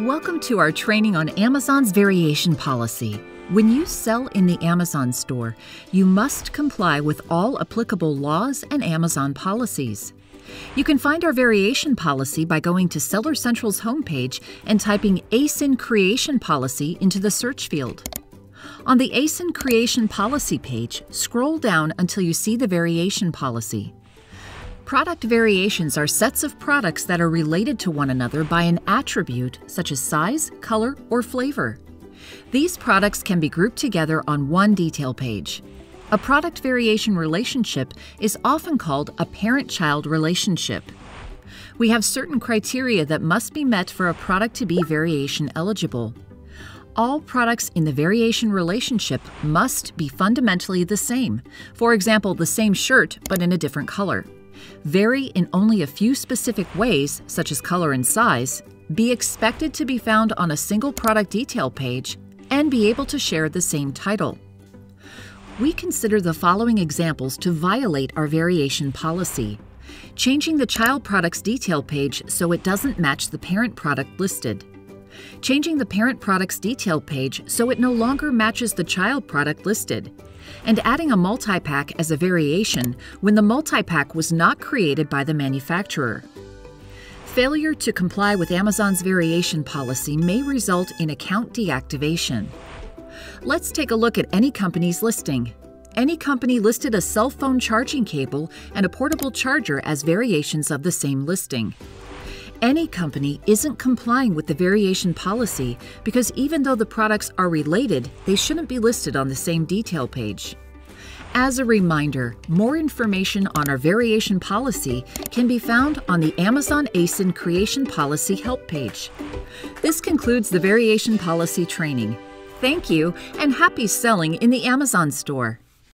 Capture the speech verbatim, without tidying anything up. Welcome to our training on Amazon's variation policy. When you sell in the Amazon store, you must comply with all applicable laws and Amazon policies. You can find our variation policy by going to Seller Central's homepage and typing ASIN Creation Policy into the search field. On the ASIN Creation Policy page, scroll down until you see the variation policy. Product variations are sets of products that are related to one another by an attribute such as size, color, or flavor. These products can be grouped together on one detail page. A product variation relationship is often called a parent-child relationship. We have certain criteria that must be met for a product to be variation eligible. All products in the variation relationship must be fundamentally the same. For example, the same shirt but in a different color. Vary in only a few specific ways, such as color and size, be expected to be found on a single product detail page, and be able to share the same title. We consider the following examples to violate our variation policy. Changing the child products detail page so it doesn't match the parent product listed. Changing the parent products detail page so it no longer matches the child product listed, and adding a multi-pack as a variation when the multi-pack was not created by the manufacturer. Failure to comply with Amazon's variation policy may result in account deactivation. Let's take a look at any company's listing. Any company listed a cell phone charging cable and a portable charger as variations of the same listing. Any company isn't complying with the variation policy because even though the products are related, they shouldn't be listed on the same detail page. As a reminder, more information on our variation policy can be found on the Amazon ASIN Creation Policy Help page. This concludes the variation policy training. Thank you and happy selling in the Amazon store!